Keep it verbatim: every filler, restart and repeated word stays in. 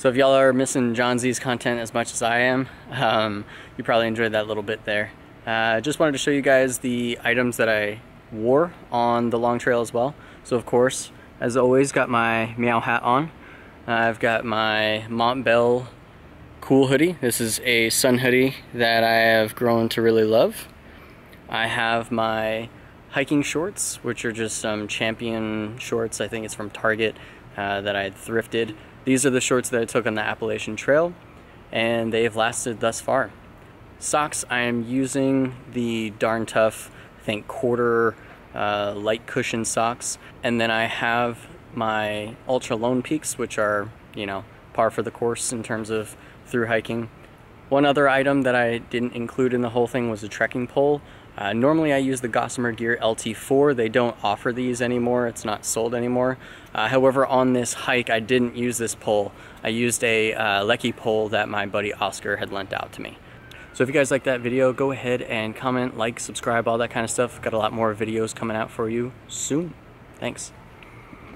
So if y'all are missing John Z's content as much as I am, um, you probably enjoyed that little bit there. I uh, just wanted to show you guys the items that I wore on the long trail as well. So of course, as always, got my Meow hat on. Uh, I've got my Montbell cool hoodie. This is a sun hoodie that I have grown to really love. I have my hiking shorts, which are just some Champion shorts. I think it's from Target uh, that I had thrifted. These are the shorts that I took on the Appalachian Trail, and they've lasted thus far. Socks, I am using the Darn Tough, I think quarter uh, light cushion socks. And then I have my Altra Lone Peaks, which are, you know, par for the course in terms of through hiking. One other item that I didn't include in the whole thing was a trekking pole. Uh, normally I use the Gossamer Gear L T four. They don't offer these anymore. It's not sold anymore. Uh, however, on this hike, I didn't use this pole. I used a uh, Leki pole that my buddy Oscar had lent out to me. So if you guys like that video, go ahead and comment, like, subscribe, all that kind of stuff. Got a lot more videos coming out for you soon. Thanks.